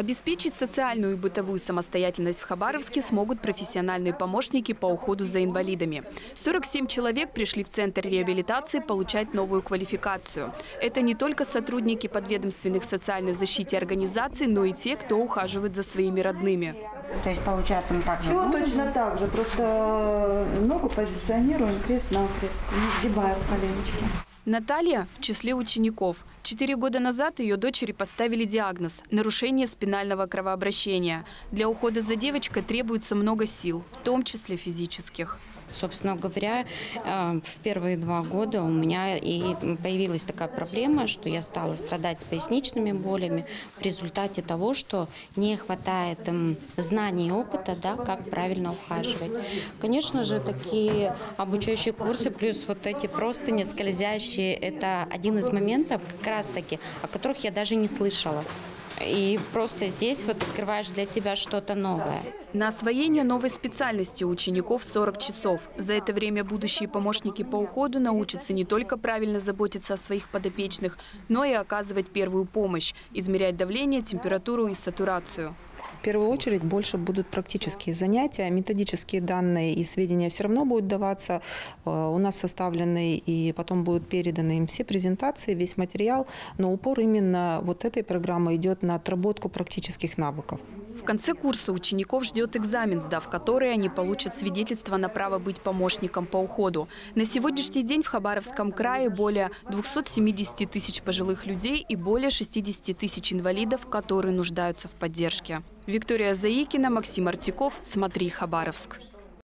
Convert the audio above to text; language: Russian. Обеспечить социальную и бытовую самостоятельность в Хабаровске смогут профессиональные помощники по уходу за инвалидами. 47 человек пришли в центр реабилитации получать новую квалификацию. Это не только сотрудники подведомственных социальной защиты организаций, но и те, кто ухаживает за своими родными. То есть получается мы так же? Все точно так же, просто ногу позиционируем крест-накрест, не сгибаем коленочки. Наталья в числе учеников. 4 года назад ее дочери поставили диагноз – нарушение спинального кровообращения. Для ухода за девочкой требуется много сил, в том числе физических. Собственно говоря, в первые 2 года у меня и появилась такая проблема, что я стала страдать с поясничными болями в результате того, что не хватает знаний и опыта, как правильно ухаживать. Конечно же, такие обучающие курсы, плюс вот эти простыни скользящие, это один из моментов, как раз таки, о которых я даже не слышала. И просто здесь вот открываешь для себя что-то новое. На освоение новой специальности у учеников 40 часов. За это время будущие помощники по уходу научатся не только правильно заботиться о своих подопечных, но и оказывать первую помощь, измерять давление, температуру и сатурацию. В первую очередь больше будут практические занятия, методические данные и сведения все равно будут даваться. У нас составлены и потом будут переданы им все презентации, весь материал, но упор именно вот этой программы идет на отработку практических навыков. В конце курса учеников ждет экзамен, сдав который они получат свидетельство на право быть помощником по уходу. На сегодняшний день в Хабаровском крае более 270 тысяч пожилых людей и более 60 тысяч инвалидов, которые нуждаются в поддержке. Виктория Заикина, Максим Артяков. Смотри Хабаровск.